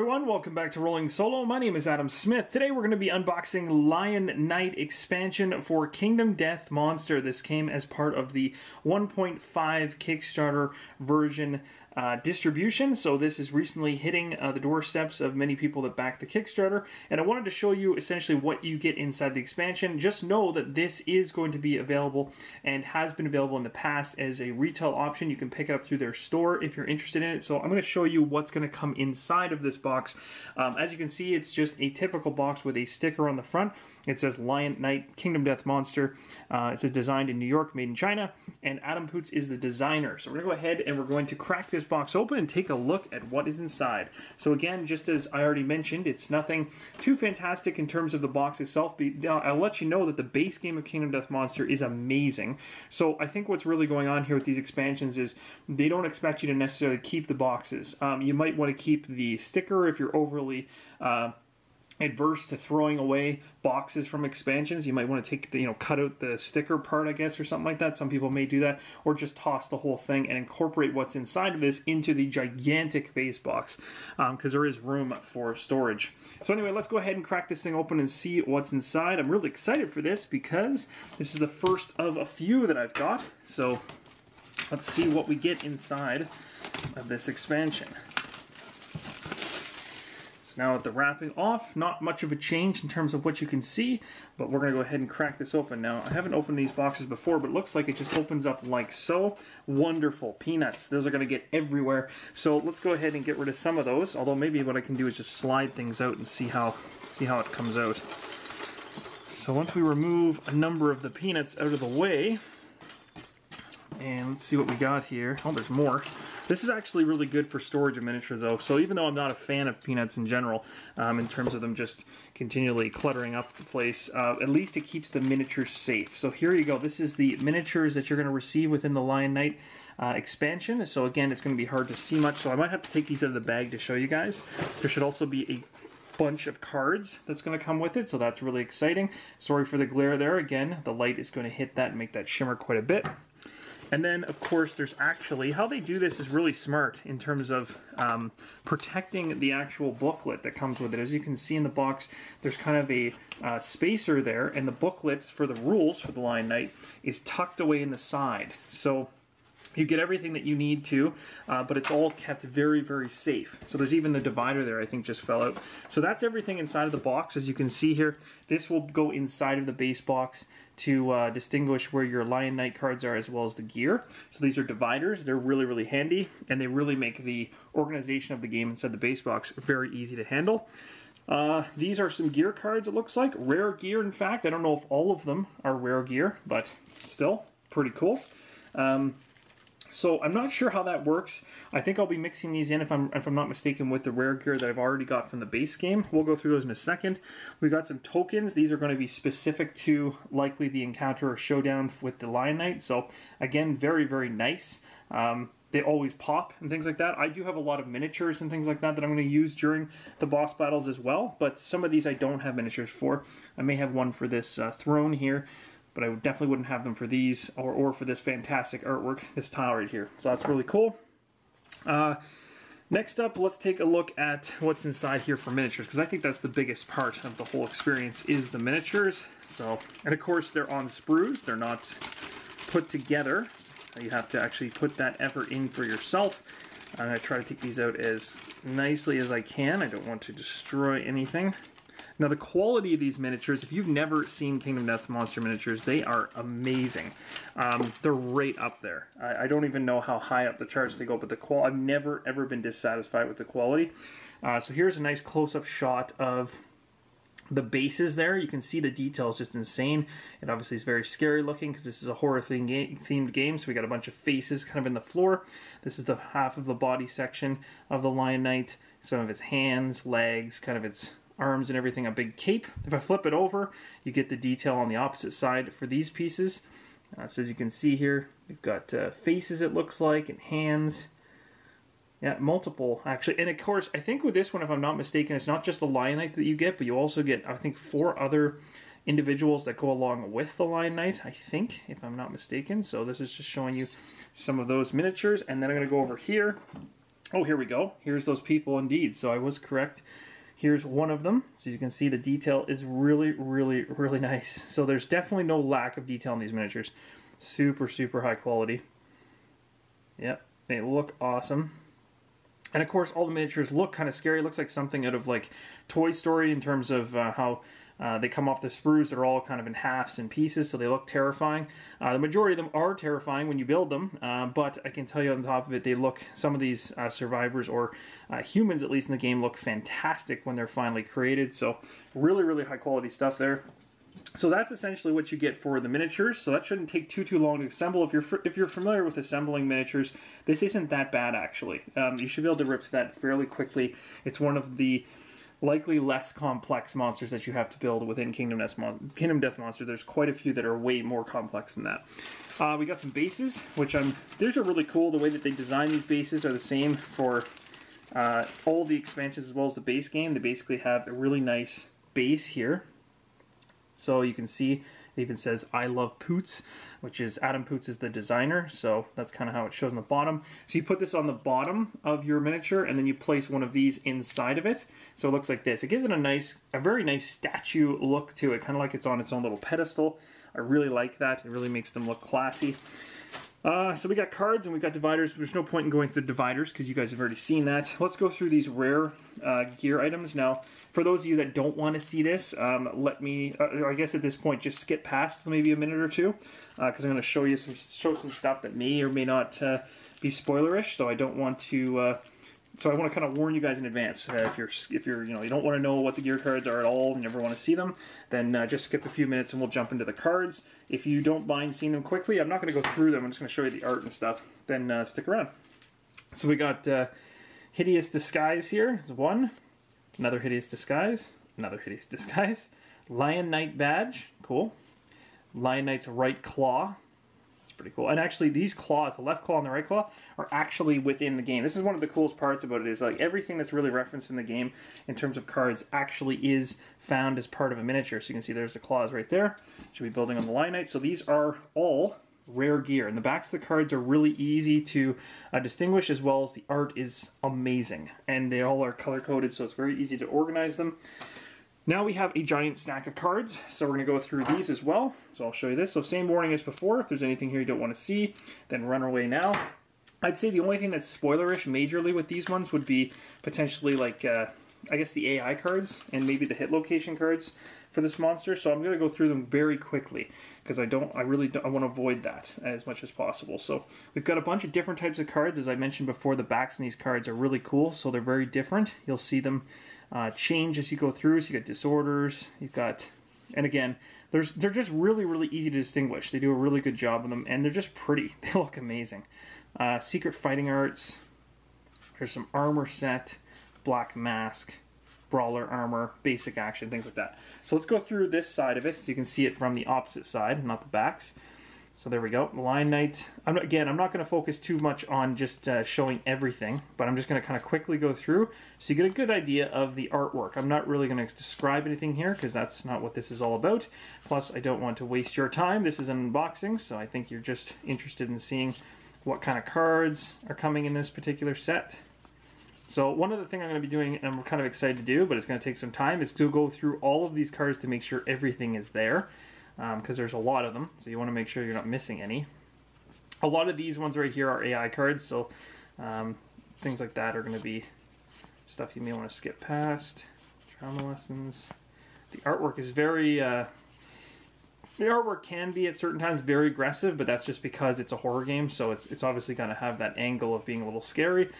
everyone, welcome back to Rolling Solo. My name is Adam Smith. Today we're going to be unboxing Lion Knight expansion for Kingdom Death Monster. This came as part of the 1.5 Kickstarter version distribution, so this is recently hitting the doorsteps of many people that back the Kickstarter, and I wanted to show you essentially what you get inside the expansion. Just know that this is going to be available and has been available in the past as a retail option. You can pick it up through their store if you're interested in it, so I'm going to show you what's going to come inside of this box. As you can see, it's just a typical box with a sticker on the front. It says Lion Knight Kingdom Death Monster. It says designed in New York, made in China, and Adam Poots is the designer. So we're going to go ahead and we're going to crack this box open and take a look at what is inside. So again, just as I already mentioned, it's nothing too fantastic in terms of the box itself, but I'll let you know that the base game of Kingdom Death Monster is amazing. So I think what's really going on here with these expansions is they don't expect you to necessarily keep the boxes. You might want to keep the sticker if you're overly adverse to throwing away boxes from expansions. You might want to take the, cut out the sticker part, I guess, or something like that. Some people may do that, or just toss the whole thing and incorporate what's inside of this into the gigantic base box, because there is room for storage. So anyway, let's go ahead and crack this thing open and see what's inside. I'm really excited for this because this is the first of a few that I've got. So let's see what we get inside of this expansion. Now with the wrapping off, not much of a change in terms of what you can see, but we're going to go ahead and crack this open. Now, I haven't opened these boxes before, but it looks like it just opens up like so. Wonderful. Peanuts. Those are going to get everywhere. So let's go ahead and get rid of some of those, although maybe what I can do is just slide things out and see how it comes out. So once we remove a number of the peanuts out of the way, and let's see what we got here. Oh, there's more. This is actually really good for storage of miniatures, though. So even though I'm not a fan of peanuts in general, in terms of them just continually cluttering up the place, at least it keeps the miniatures safe. So here you go. This is the miniatures that you're going to receive within the Lion Knight expansion. So again, it's going to be hard to see much. So I might have to take these out of the bag to show you guys. There should also be a bunch of cards that's going to come with it, so that's really exciting. Sorry for the glare there. Again, the light is going to hit that and make that shimmer quite a bit. And then, of course, there's actually, how they do this is really smart in terms of protecting the actual booklet that comes with it. As you can see in the box, there's kind of a spacer there, and the booklet for the rules for the Lion Knight is tucked away in the side. So you get everything that you need to, but it's all kept very, very safe. So there's even the divider there, I think, just fell out. So that's everything inside of the box. As you can see here, this will go inside of the base box to distinguish where your Lion Knight cards are, as well as the gear. So these are dividers. They're really, really handy, and they really make the organization of the game inside the base box very easy to handle. These are some gear cards, it looks like. Rare gear, in fact. I don't know if all of them are rare gear, but still, pretty cool. So I'm not sure how that works. I think I'll be mixing these in, if I'm not mistaken, with the rare gear that I've already got from the base game. We'll go through those in a second. We've got some tokens. These are going to be specific to likely the encounter or showdown with the Lion Knight. So again, very, very nice. They always pop and things like that. I do have a lot of miniatures and things like that that I'm going to use during the boss battles as well. But some of these I don't have miniatures for. I may have one for this throne here, but I definitely wouldn't have them for these or for this fantastic artwork, this tile right here. So that's really cool. Next up, let's take a look at what's inside here for miniatures, because I think that's the biggest part of the whole experience is the miniatures. So, and of course, they're on sprues. They're not put together. So you have to actually put that effort in for yourself. I'm going to try to take these out as nicely as I can. I don't want to destroy anything. Now, the quality of these miniatures, if you've never seen Kingdom Death Monster miniatures, they are amazing. They're right up there. I don't even know how high up the charts they go, but the quality, I've never, ever been dissatisfied with the quality. So here's a nice close-up shot of the bases there. You can see the details, just insane. It obviously is very scary looking because this is a horror themed game, so we got a bunch of faces kind of in the floor. This is the half of the body section of the Lion Knight, some of his hands, legs, kind of its arms and everything, a big cape. If I flip it over, you get the detail on the opposite side for these pieces. So as you can see here, we've got faces, it looks like, and hands. Yeah, multiple, actually. And of course, I think with this one, if I'm not mistaken, it's not just the Lion Knight that you get, but you also get, I think, 4 other individuals that go along with the Lion Knight, I think, if I'm not mistaken. So this is just showing you some of those miniatures. And then I'm going to go over here Oh, here we go. Here's those people indeed. So I was correct. Here's one of them. So you can see the detail is really, really, really nice. So there's definitely no lack of detail in these miniatures. Super, super high quality. Yep, they look awesome. And of course, all the miniatures look kind of scary. It looks like something out of like Toy Story in terms of how they come off the sprues. They're all kind of in halves and pieces, so they look terrifying. The majority of them are terrifying when you build them, but I can tell you on top of it, they look, some of these survivors or humans, at least in the game, look fantastic when they're finally created. So really, really high quality stuff there. So that's essentially what you get for the miniatures. So that shouldn't take too long to assemble. If you're familiar with assembling miniatures, this isn't that bad actually. You should be able to rip through that fairly quickly. It's one of the likely less complex monsters that you have to build within Kingdom Death Monster. There's quite a few that are way more complex than that. We got some bases, which these are really cool. The way that they design these bases are the same for all the expansions as well as the base game. They basically have a really nice base here. So you can see it even says I love Poots, which is Adam Poots is the designer, so that's kind of how it shows on the bottom. So you put this on the bottom of your miniature and then you place one of these inside of it. So it looks like this. It gives it a very nice statue look to it, kind of like it's on its own little pedestal. I really like that. It really makes them look classy. So we got cards and we got dividers. There's no point in going through the dividers because you guys have already seen that. Let's go through these rare gear items. Now, for those of you that don't want to see this, let me, I guess at this point, just skip past maybe a minute or two because I'm going to show you some stuff that may or may not be spoilerish. So I don't want to, so I want to kind of warn you guys in advance. If you're you don't want to know what the gear cards are at all, and never want to see them, then just skip a few minutes and we'll jump into the cards. If you don't mind seeing them quickly, I'm not going to go through them. I'm just going to show you the art and stuff. Then stick around. So we got Hideous Disguise here. There's one, another Hideous Disguise, another Hideous Disguise. Lion Knight badge, cool. Lion Knight's right claw. Pretty cool. And actually these claws, the left claw and the right claw, are actually within the game. This is one of the coolest parts about it, is like everything that's really referenced in the game in terms of cards actually is found as part of a miniature. So you can see there's the claws right there. Should be building on the Lion Knight. So these are all rare gear, and the backs of the cards are really easy to distinguish, as well as the art is amazing, and they all are color coded, so it's very easy to organize them. Now we have a giant stack of cards, so we're going to go through these as well. So I'll show you this. So same warning as before, if there's anything here you don't want to see, then run away now. I'd say the only thing that's spoilerish majorly with these ones would be potentially like, I guess the AI cards and maybe the hit location cards for this monster. So I'm going to go through them very quickly because I want to avoid that as much as possible. So we've got a bunch of different types of cards. As I mentioned before, the backs in these cards are really cool, so they're very different. You'll see them change as you go through. So you got disorders, you've got, and again, they're just really, really easy to distinguish. They do a really good job on them, and they're just pretty. They look amazing. Secret Fighting Arts. There's some armor set, black mask, brawler armor, basic action, things like that. So let's go through this side of it so you can see it from the opposite side, not the backs. So there we go, Lion Knight. I'm not going to focus too much on just showing everything, but I'm just going to kind of quickly go through so you get a good idea of the artwork. I'm not really going to describe anything here because that's not what this is all about. Plus, I don't want to waste your time. This is an unboxing, so I think you're just interested in seeing what kind of cards are coming in this particular set. So one other thing I'm going to be doing, and I'm kind of excited to do, but it's going to take some time, is to go through all of these cards to make sure everything is there. Because there's a lot of them, so you want to make sure you're not missing any. A lot of these ones right here are AI cards, so things like that are going to be stuff you may want to skip past. Trauma lessons. The artwork is very... the artwork can be at certain times very aggressive, but that's just because it's a horror game, so it's obviously going to have that angle of being a little scary.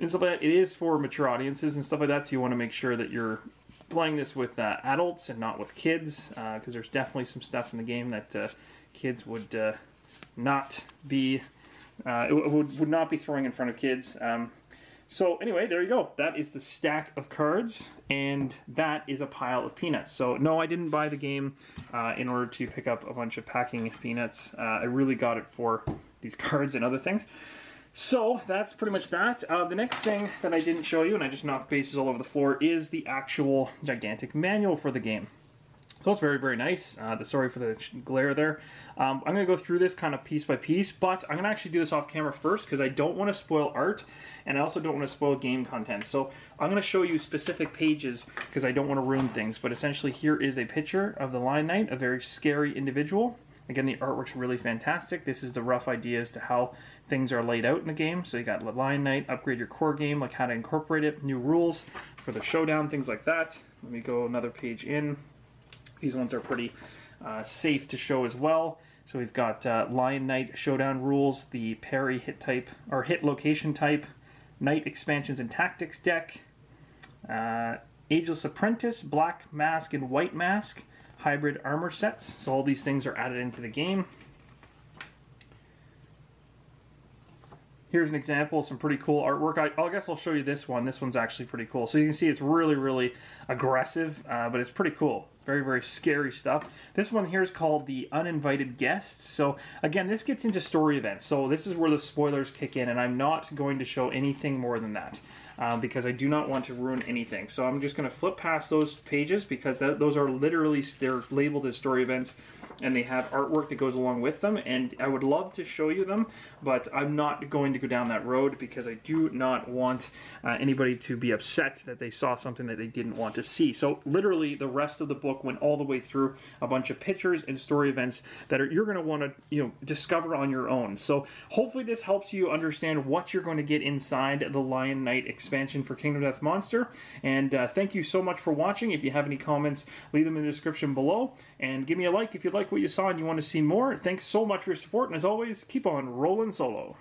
And stuff like that. It is for mature audiences and stuff like that, so you want to make sure that you're playing this with adults and not with kids, because there's definitely some stuff in the game that kids would not be would not be throwing in front of kids. So anyway, there you go. That is the stack of cards, and that is a pile of peanuts. So no, I didn't buy the game in order to pick up a bunch of packing peanuts. I really got it for these cards and other things. So that's pretty much that. The next thing that I didn't show you, and I just knocked bases all over the floor, is the actual gigantic manual for the game. So it's very, very nice. Sorry for the glare there. I'm going to go through this kind of piece by piece, but I'm going to actually do this off camera first because I don't want to spoil art, and I also don't want to spoil game content. So I'm going to show you specific pages because I don't want to ruin things. But essentially, here is a picture of the Lion Knight, a very scary individual. Again, the artwork's really fantastic. This is the rough idea as to how things are laid out in the game. So you got Lion Knight, upgrade your core game, like how to incorporate it, new rules for the showdown, things like that. Let me go another page in. These ones are pretty safe to show as well. So we've got Lion Knight showdown rules, the parry hit type, or hit location type, Knight expansions and tactics deck, Ageless Apprentice, Black Mask and White Mask, hybrid armor sets. So all these things are added into the game. Here's an example of some pretty cool artwork. I guess I'll show you this one. This one's actually pretty cool. So you can see it's really, really aggressive, but it's pretty cool. Very, very scary stuff. This one here is called The Uninvited Guests. So again, this gets into story events. So this is where the spoilers kick in, and I'm not going to show anything more than that because I do not want to ruin anything. So I'm just going to flip past those pages because those are literally, they're labeled as story events, and they have artwork that goes along with them. And I would love to show you them, but I'm not going to go down that road because I do not want anybody to be upset that they saw something that they didn't want to see. So literally the rest of the book went all the way through a bunch of pictures and story events that are, you're going to want to, you know, discover on your own. So hopefully this helps you understand what you're going to get inside the Lion Knight expansion for Kingdom Death Monster. And thank you so much for watching. If you have any comments, leave them in the description below, and give me a like if you like what you saw and you want to see more. Thanks so much for your support, and as always, keep on rolling solo.